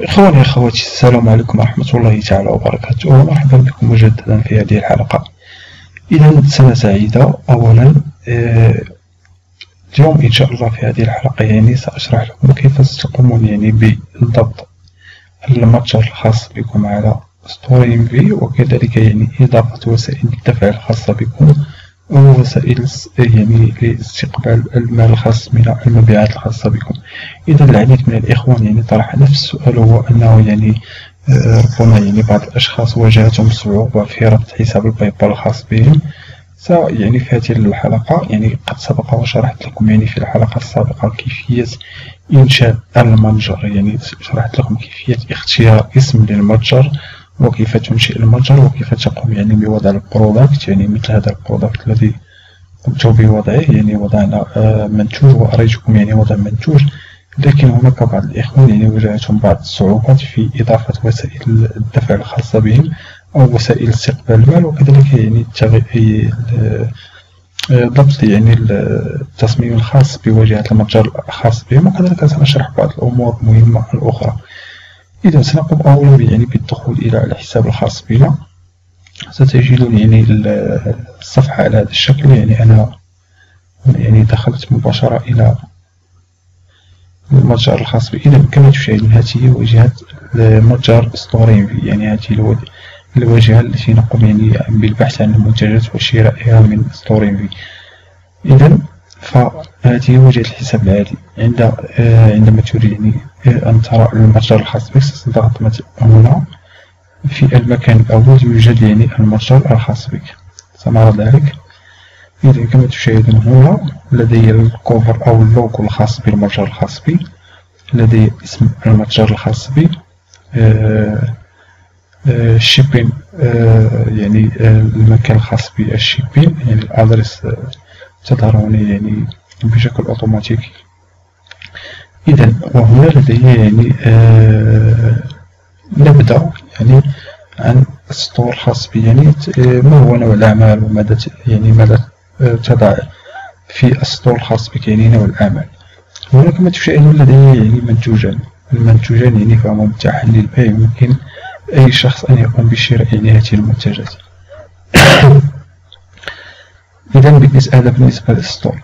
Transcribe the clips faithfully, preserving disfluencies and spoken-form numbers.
إخواني أخواتي السلام عليكم ورحمة الله تعالى وبركاته، ومرحبا بكم مجددا في هذه الحلقة. إذا سنة سعيدة. أولا اليوم إن شاء الله في هذه الحلقة يعني سأشرح لكم كيف تقومون يعني بالضبط المتجر الخاص بكم على ستورينفي، وكذلك يعني إضافة وسائل الدفع الخاصة بكم أو وسائل يعني لاستقبال المال الخاص من المبيعات الخاصة بكم. إذا العديد من الإخوان يعني طرح نفس السؤال، هو أنه يعني ربما يعني بعض الأشخاص واجهتهم صعوبة في ربط حساب الباي بال الخاص بهم. يعني في هذه الحلقة يعني قد سبق وشرحت لكم يعني في الحلقة السابقة كيفية إنشاء المتجر، يعني شرحت لكم كيفية اختيار اسم للمتجر وكيف تنشئ المتجر وكيف تقوم يعني بوضع البرودكت، يعني مثل هذا البرودكت الذي قمت بوضعه، يعني وضعنا منتوج وأريتكم يعني وضع منتوج. لكن هناك بعض الإخوان يعني واجهتهم بعض الصعوبات في إضافة وسائل الدفع الخاصة بهم أو وسائل استقبال المال، وكذلك يعني ضبط يعني التصميم الخاص بواجهة المتجر الخاص بهم، وكذلك سنشرح بعض الأمور المهمة الأخرى. إذا سنقوم أولا يعني بالدخول إلى الحساب الخاص بنا. ستجدون يعني الصفحة على هذا الشكل، يعني أنا يعني دخلت مباشرة إلى المتجر الخاص بي. إذا كما تشاهدون هذه واجهة المتجر ستورينفي، يعني هذه الواجهة التي نقوم يعني بالبحث عن المنتجات وشرائها من ستورينفي. إذا فهذه واجهة الحساب العادي. عند عندما تريد يعني أن ترى المتجر الخاص بك ستضغط هنا في المكان الأول يوجد يعني المتجر الخاص بك، سنرى ذلك. إذا كما تشاهدون هنا لدي الكوفر أو اللوجو الخاص بالمتجر الخاص بي، لدي اسم المتجر الخاص بي، الشيبين يعني المكان الخاص بالشيبين، يعني الأدرس تظهر هنا يعني بشكل أوتوماتيكي. إذا وهنا لدي يعني آه نبدأ يعني عن السطور الخاص بي، يعني ما هو نوع الأعمال وماذا يعني ماذا تضع في السطور الخاص بك، يعني نوع الأعمال. هنا كما تشاهدون لدي يعني منتوجان، المنتوجان يعني فهما متاحان للبيع، يمكن أي شخص أن يقوم بشراء يعني هذه المنتجات. إذا بالنسبة هذا بالنسبة للسطور.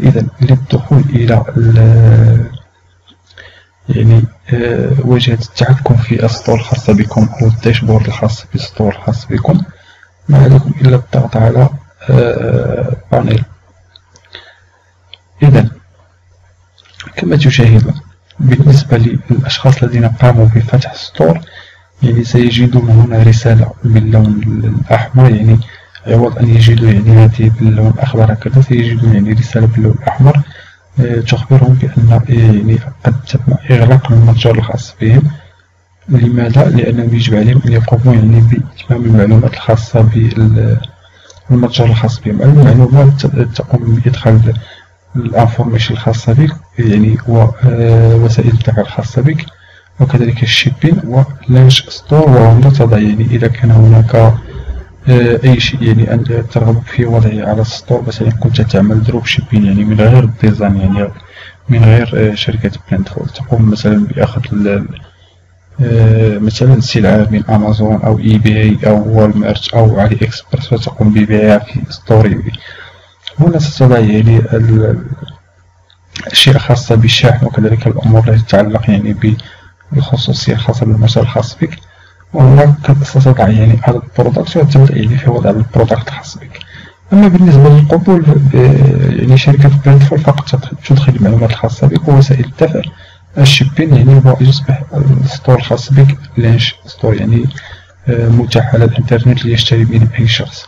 إذا للدخول إلى يعني واجهة التحكم في السطور الخاصة بكم أو الداشبورد الخاص بالسطور الخاص بكم، ما عليكم إلا الضغط على بانيل. إذا كما تشاهدون بالنسبة للأشخاص الذين قاموا بفتح سطور يعني سيجدون هنا رسالة باللون الأحمر، يعني عوض أن يجدوا يعني هذه باللون الأخضر هكذا سيجدون يعني رسالة باللون الأحمر تخبرهم بأن يعني قد تم إغلاق المتجر الخاص بهم. لماذا؟ لأنهم يجب عليهم أن يقوموا يعني بإتمام المعلومات الخاصة بالمتجر الخاص بهم. المعلومات تقوم بإدخال الانفورميشن الخاصة بك، يعني ووسائل الدفع الخاصة بك، وكذلك الشيبين ولانش ستور. وهنا تضع يعني إذا كان هناك أي شيء يعني أن ترغب في وضعه على السطور، مثلا كنت تعمل دروب شيبين يعني من غير ديزاين، يعني من غير شركة برينتفول، تقوم مثلا بأخذ مثلا سلعة من أمازون أو إي باي أو والمارت أو علي إكسبرس وتقوم ببيعها في ستورينفي. هنا ستضع يعني الأشياء الخاصة بالشحن وكذلك الأمور التي تتعلق يعني بالخصوصية الخاصة بالمتجر الخاص بك. وهناك ستضع يعني عدد البرودكت وتبدأ يعني في وضع البرودكت الخاص بك. أما بالنسبة للقبول يعني شركة برينتفول فقط تدخل المعلومات الخاصة بك ووسائل الدفع الشيبين، يعني ويصبح السطور الخاص بك لانش ستور، يعني متاح على الإنترنت ليشتري منه أي شخص.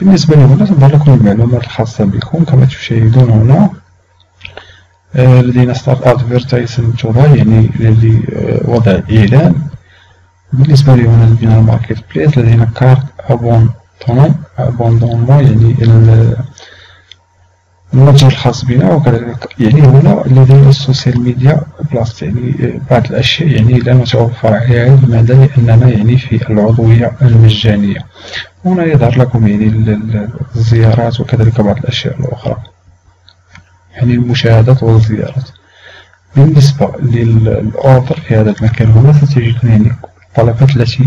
بالنسبة لهنا تظهر لكم المعلومات الخاصة بكم كما تشاهدون هنا. لدينا ستارت أدفيرتايزمنت توضع يعني لوضع إعلان. بالنسبة لي هنا لدينا الماركت بليس، لدينا كارت أبوندون أبوندونمون يعني المتجر الخاص بنا، وكذلك يعني هنا لدينا السوشيال ميديا بلاص، يعني بعض الأشياء يعني لا نتوفر عليها. لماذا؟ لأننا يعني في العضوية المجانية. هنا يظهر لكم يعني الزيارات وكذلك بعض الأشياء الأخرى، يعني المشاهدات والزيارات. بالنسبة للأوردر في هذا المكان هنا ستجدون يعني الطلبات التي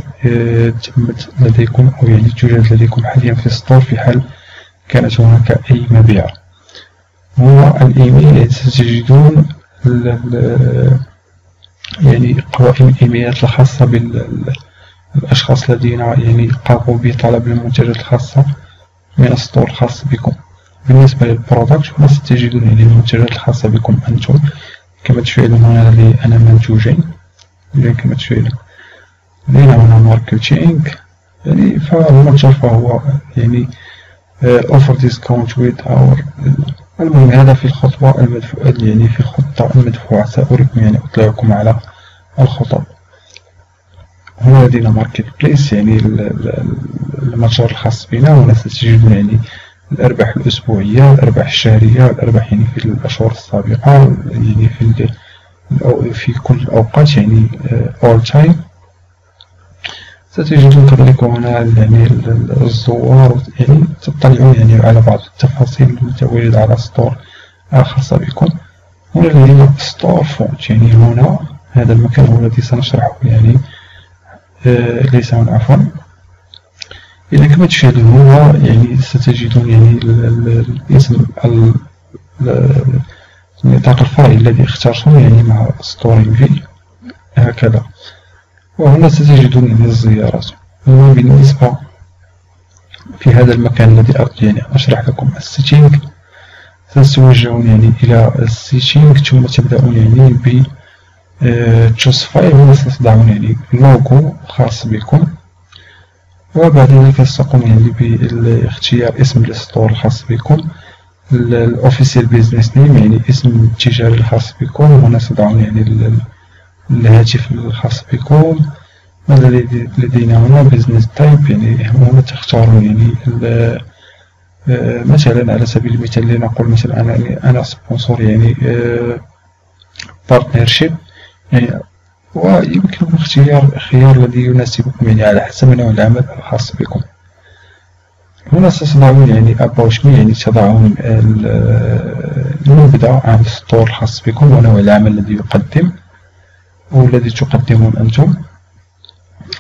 تمت لديكم أو يعني توجد لديكم حاليا في الستور في حال كانت هناك أي مبيعة. والإيميل ستجدون يعني قوائم الإيميلات الخاصة بالأشخاص الذين يعني قاموا بطلب المنتجات الخاصة من الستور الخاص بكم. بالنسبة للبرودكت هنا ستجدون يعني المنتجات الخاصة بكم أنتم كما تشاهدون هنا لدي أنا منتوجين كما تشاهدون لدينا هنا ماركتينغ يعني فالمنتج فهو يعني اوفر ديسكاونت ويد اور. المهم هذا في الخطوة المدفوعة يعني في الخطة المدفوعة سأريكم يعني أطلعكم على الخطوة. هنا لدينا ماركت بليس يعني المتجر الخاص بنا. هنا ستجدون يعني الأرباح الأسبوعية الأرباح الشهرية الأرباح يعني في الأشهر السابقة يعني في في كل الأوقات يعني all time. ستجدون كذلك هنا يعني الزوار يعني تطلعون يعني على بعض التفاصيل المتواجدة على ستور الخاص بكم. هنا لدينا ستور فونت يعني هنا هذا المكان هو الذي سنشرحه يعني ليس هنا عفوا. إذا كما تشاهدون هو يعني ستجدون يعني الاسم نطاق الفايل الذي اخترته يعني مع ستورينفي هكذا. وهنا ستجدون يعني الزيارات. بالنسبة في هذا المكان الذي يعني أشرح لكم السيتينغ ستتوجهون يعني إلى السيتينغ ثم تبدأون يعني ب تشوز فايل. هنا ستضعون يعني لوغو خاص بكم وبعد ذلك ستقوم يعني باختيار اسم الستور الخاص بكم الاوفيسيال بيزنس نيم يعني اسم التجاري الخاص بكم. هنا ستضعون يعني الهاتف الخاص بكم. ماذا لدينا هنا بيزنس تايب يعني هنا تختارون يعني مثلا على سبيل المثال لنقول مثلا انا انا سبونسور يعني بارتنرشيب يعني ويمكنكم اختيار الخيار الذي يناسبكم يعني على حسب نوع العمل الخاص بكم. هنا ستضعون يعني about me يعني تضعون المبدأ عن الستور الخاص بكم ونوع العمل الذي يقدم أو الذي تقدمون أنتم.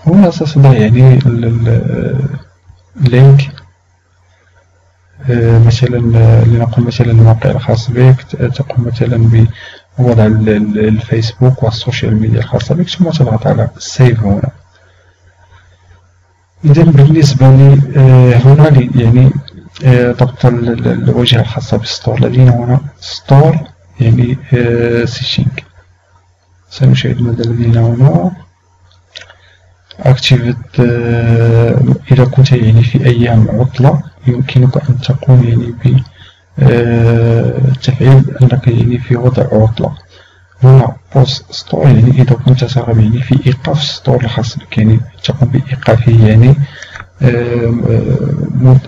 هنا ستضع يعني اللينك مثلا لنقول مثلا الموقع الخاص بك تقوم مثلا ب وضع الفيسبوك والسوشيال ميديا الخاصة بك ثم تضغط على سيف هنا. إذا بالنسبة لي هنا لي يعني ضبط الواجهة الخاصة بالستور لدينا هنا ستور يعني سيتينغ. سنشاهد ماذا لدينا هنا أكتيفيت. إذا كنت يعني في أيام عطلة يمكنك أن تقوم يعني ب التفعيل أنك يعني في وضع عطلة. هنا بوست ستور يعني إذا كنت ترغب يعني في إيقاف ستور الخاص بك يعني تقوم بإيقافه يعني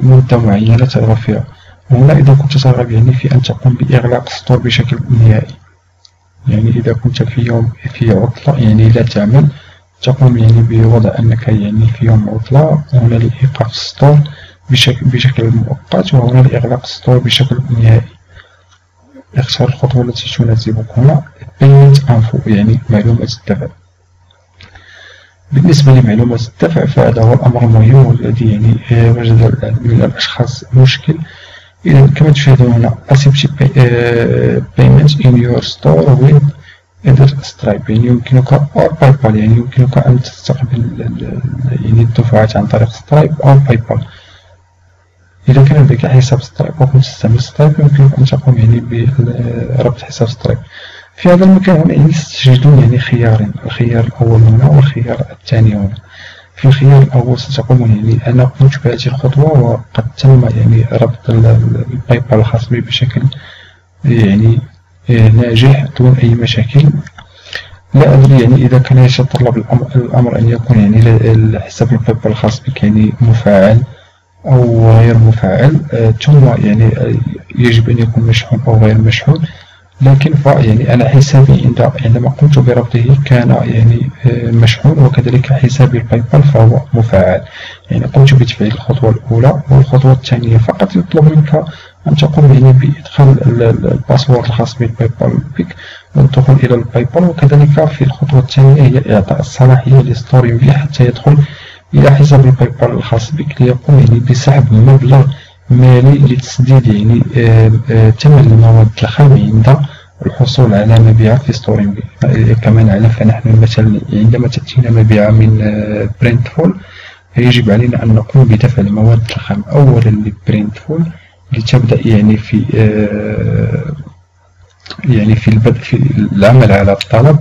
مدة معينة ترغب فيها. وهنا إذا كنت ترغب يعني في أن تقوم بإغلاق ستور بشكل نهائي يعني إذا كنت في يوم في عطلة يعني لا تعمل تقوم يعني بوضع أنك يعني في يوم عطلة. هنا لإيقاف ستور بشكل بشكل مؤقت وهنا لإغلاق الستور بشكل نهائي. اختار الخطوة التي تناسبك. هنا payment info يعني معلومات الدفع. بالنسبة لمعلومات الدفع فهذا هو الأمر المهم الذي يعني وجد من الأشخاص مشكل. إذا كما تشاهدون هنا accept payment in your store with either Stripe يعني يمكنك أو PayPal يعني يمكنك أن تستقبل يعني الدفعات عن طريق Stripe أو PayPal. إذا كان لديك حساب سترايب وكنت تستعمل سترايب يمكنك أن تقوم يعني بربط حساب سترايب. في هذا المكان هنا يعني ستجدون يعني خيارين الخيار الأول هنا والخيار الثاني هنا. في الخيار الأول ستقوم يعني أنا قمت بهذه الخطوة وقد تم يعني ربط الباي بال الخاص بي بشكل يعني ناجح دون أي مشاكل. لا أدري يعني إذا كان يتطلب الأمر أن يكون يعني حساب الباي بال الخاص بك يعني مفعل أو غير مفعل ثم يعني يجب أن يكون مشحون أو غير مشحون. لكن يعني أنا حسابي عندما قمت بربطه كان يعني مشحون وكذلك حسابي الباي بال فهو مفعل. يعني قمت بتفعيل الخطوة الأولى والخطوة الثانية فقط يطلب منك تقوم بإدخال الباسورد الخاص بالباي بال بك والدخول إلى الباي بال. وكذلك في الخطوة الثانية هي إعطاء الصلاحية لستورينفي حتى يدخل إلى حساب الباي بال الخاص بك ليقوم يعني بسحب مبلغ مالي لتسديد يعني ثمن المواد الخام عند الحصول على مبيعات في ستورينفي. كما نعلم فنحن مثلا عندما تأتينا مبيعة من برينتفول يجب علينا أن نقوم بدفع المواد الخام أولا لبرينتفول لتبدأ يعني في آه يعني في البدء في العمل على الطلب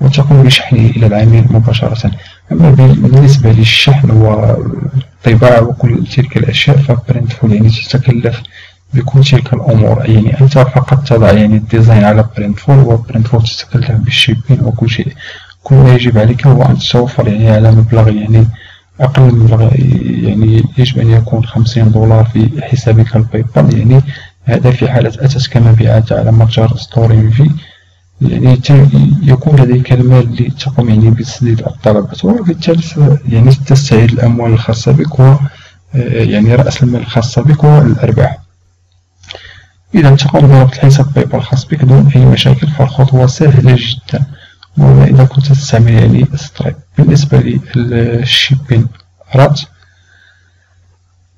وتقوم بشحنه إلى العميل مباشرة. أما بالنسبة للشحن والطباعة وكل تلك الأشياء فبرينتفول يعني تتكلف بكل تلك الأمور، يعني أنت فقط تضع يعني الديزاين على برينتفول وبرينتفول تتكلف بالشيبين وكل شيء. كل ما يجب عليك هو أن توفر يعني على مبلغ يعني أقل مبلغ يعني يجب أن يكون خمسين دولار في حسابك الباي بال، يعني هذا في حالة أتت كمبيعات على متجر ستورينفي يعني يكون لديك المال لتقوم يعني بتسديد الطلبات وبالتالي يعني تستعيد الأموال الخاصة بك و يعني رأس المال الخاصة بك والأرباح. إذا تقوم بربط حساب باي بال الخاص بك دون أي مشاكل فالخطوة سهلة جدا. وما إذا كنت تستعمل يعني سترايب. بالنسبة للشيبين رات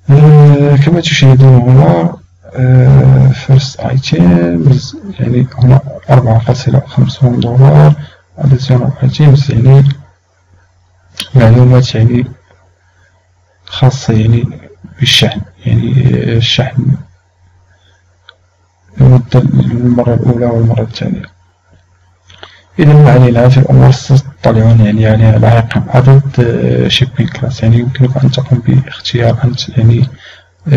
آه كما تشاهدون هنا آه فيرست ايتيمز يعني هنا أربعة فاصلة خمسون دولار. اديشنال ايتيمز يعني معلومات يعني خاصة يعني بالشحن، يعني الشحن لمدة المرة الأولى والمرة الثانية. إذا ما علينا في الأمور ستطلعون يعني على يعني عائق عدد شيبين كلاس، يعني يمكنك أن تقوم باختيار أنت يعني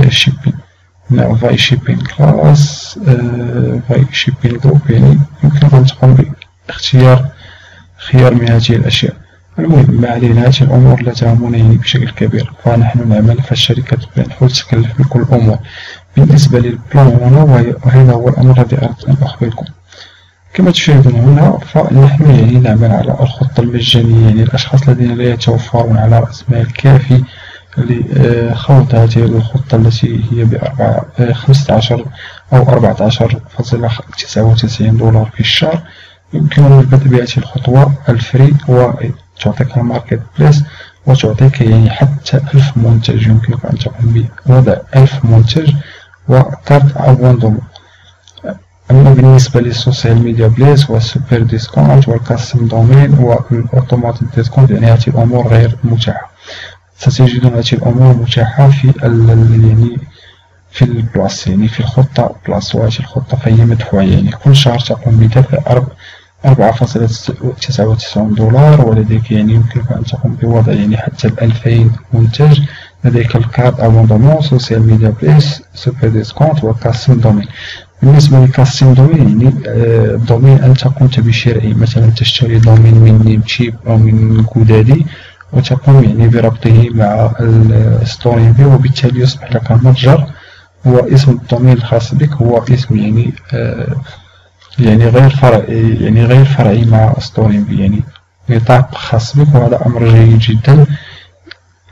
شيبين هنا فاي شيبين كلاس فاي شيبين جروب، يعني يمكنك أن تقوم باختيار خيار من هذه الأشياء. المهم ما علينا هذه الأمور لا تهمنا يعني بشكل كبير، فنحن نعمل فالشركة بنحاول تتكلف بكل الأمور. بالنسبة للبلان هنا وهذا هو الأمر الذي أردت أن أخبركم. كما تشاهدون هنا فنحن يعني نعمل على الخطة المجانية يعني الأشخاص الذين لا يتوفرون على رأس مال كافي لخوض هذه الخطة التي هي بأربعة خمسة عشر أو أربعة عشر فاصلة تسعة وتسعين دولار في الشهر يمكنهم البدء بهذه الخطوة الفري وتعطيك الماركت بليس وتعطيك يعني حتى ألف منتج. يمكنك أن تقوم بوضع ألف منتج وكارت أو بندل. أما بالنسبة للسوشيال ميديا بليس والسوبر ديسكونت والكاستم دومين والأوتوماتيك ديسكونت يعني هذه الأمور غير متاحة. ستجدون هذه الأمور متاحة في يعني في البلاس يعني في الخطة بلاس. وهذه الخطة فهي مدفوعة يعني كل شهر تقوم بدفع أربعة فاصلة تسعة وتسعون دولار ولديك يعني يمكنك أن تقوم بوضع يعني حتى الألفين منتج. لديك الكارت أبوندمون سوشيال ميديا بليس سوبر ديسكونت والكاستم دومين. بالنسبة لكاستم دومين يعني آه دومين أنت قمت بشراء مثلا تشتري دومين من نيمتشيب أو من جودادي وتقوم يعني بربطه مع ستورينفي وبالتالي يصبح لك متجر واسم الدومين الخاص بك هو اسم يعني آه يعني غير فرعي يعني غير فرعي مع ستورينفي يعني نطاق خاص بك. وهذا أمر جيد جدا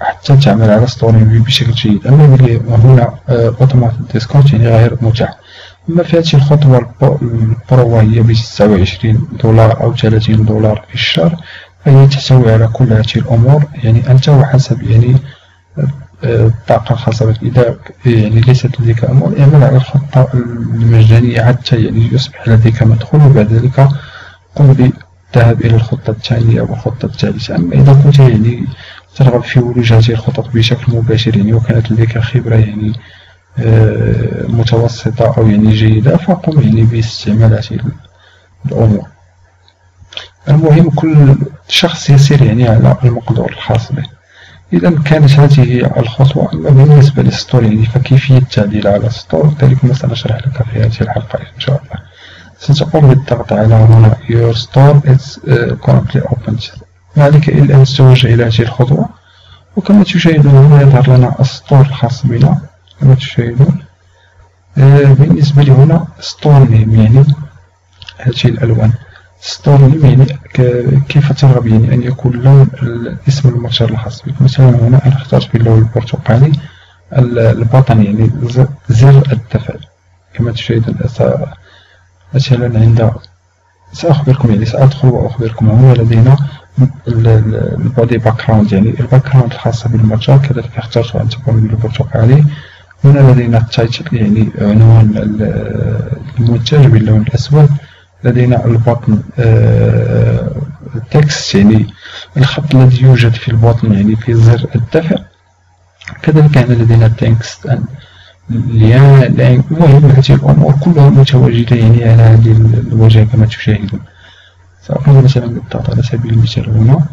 حتى تعمل على ستورينفي بشكل جيد. أما هنا أوتوماتيك ديسكونت يعني غير متاح. أما في هذه الخطوة البرو وهي ب تسعة وعشرين دولار أو ثلاثين دولار في الشهر فهي تحتوي على كل هذه الأمور يعني أنت وحسب يعني الطاقة الخاصة بك. إذا يعني ليست لديك أمور اعمل على الخطة المجانية حتى يعني يصبح لديك مدخول وبعد ذلك قم بالذهاب إلى الخطة الثانية والخطة الثالثة. أما إذا كنت يعني ترغب في ولوج هذه الخطط بشكل مباشر يعني وكانت لديك خبرة يعني متوسطة أو يعني جيدة فقم يعني باستعمال هذه الأمور. المهم كل شخص يسير يعني على المقدور الخاص به. إذا كانت هذه الخطوة. أما بالنسبة للستور يعني فكيفية التعديل على الستور ذلك ما سنشرح لك في هذه الحلقة إن شاء الله. ستقوم بالضغط على هنا Your store is currently open. ما عليك إلا أن تتوجه إلى هذه الخطوة. وكما تشاهدون هنا يظهر لنا الستور الخاص بنا كما تشاهدون. آه بالنسبة لي هنا ستور نيم يعني هذه الألوان ستور نيم يعني كيف ترغب يعني أن يكون لون اسم المتجر الخاص بك. مثلا هنا أنا اخترت باللون البرتقالي البطن يعني زر الدفع كما تشاهدون مثلا عند سأخبركم يعني سأدخل وأخبركم. هو لدينا البودي باك جراوند يعني الباك جراوند الخاصة بالمتجر كذلك اخترتها أن تكون بالبرتقالي. هنا لدينا التايتل يعني عنوان المنتج باللون الأسود. لدينا البطن التكست يعني الخط الذي يوجد في البطن يعني في زر الدفع. كذلك يعني لدينا التكست المهم هذه الأمور كلها متواجدة يعني على هذه الواجهة كما تشاهدون. سأقوم مثلا بالضغط على سبيل المثال هنا.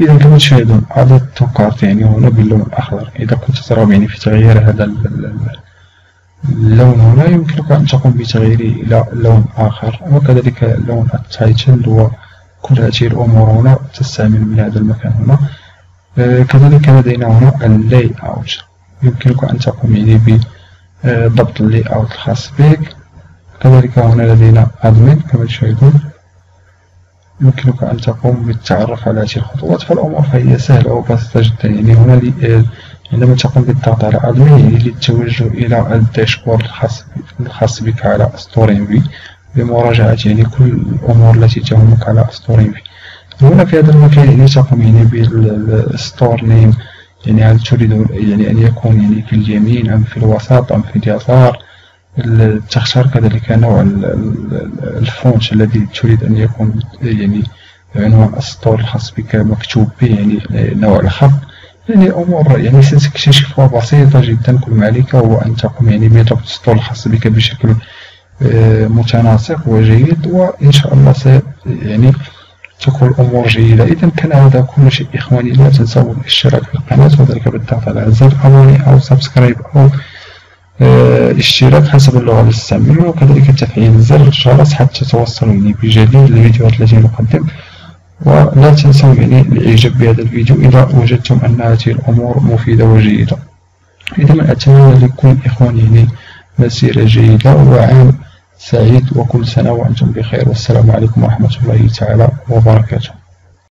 إذا كما تشاهدون عدد كارت يعني هنا باللون الأخضر. إذا كنت ترغب يعني في تغيير هذا اللون هنا يمكنك أن تقوم بتغييره إلى لون آخر، وكذلك لون التايتل وكل هذه الأمور هنا تستعمل من هذا المكان هنا. كذلك لدينا هنا اللاي أوت، يمكنك أن تقوم يعني بضبط اللاي أوت الخاص بك. كذلك هنا لدينا أدمن كما تشاهدون، يمكنك أن تقوم بالتعرف على هذه الخطوات. فالأمور فهي سهلة وبسيطة جدا يعني هنا عندما تقوم بالضغط على أدمن يعني للتوجه إلى الداشبورد الخاص بك على ستورينفي لمراجعة يعني كل الأمور التي تهمك على ستورينفي. هنا في هذا المكان يعني تقوم يعني بالستور نيم يعني هل تريد يعني أن يكون يعني في اليمين أم في الوسط أم في اليسار. تختار كذلك نوع الفونت الذي تريد أن يكون يعني عنوان السطور الخاص بك مكتوب به يعني نوع الخط. يعني أمور يعني ستكتشفها بسيطة جدا. كل ما عليك هو أن تقوم يعني بضبط السطور الخاص بك بشكل متناسق وجيد، وإن شاء الله س يعني تكون الأمور جيدة. إذا كان هذا كل شيء إخواني. لا تنسوا الاشتراك في القناة وذلك بالضغط على زر أبوني أو سبسكرايب أو اشتراك حسب اللغة اللي تستعملون، وكذلك تفعيل زر الجرس حتى توصلوا يعني بجديد الفيديوهات التي نقدم. ولا تنسوا يعني الاعجاب بهذا الفيديو إذا وجدتم أن هذه الأمور مفيدة وجيدة. إذا أتمنى لكم إخواني يعني مسيرة جيدة وعام سعيد وكل سنة وأنتم بخير، والسلام عليكم ورحمة الله تعالى وبركاته.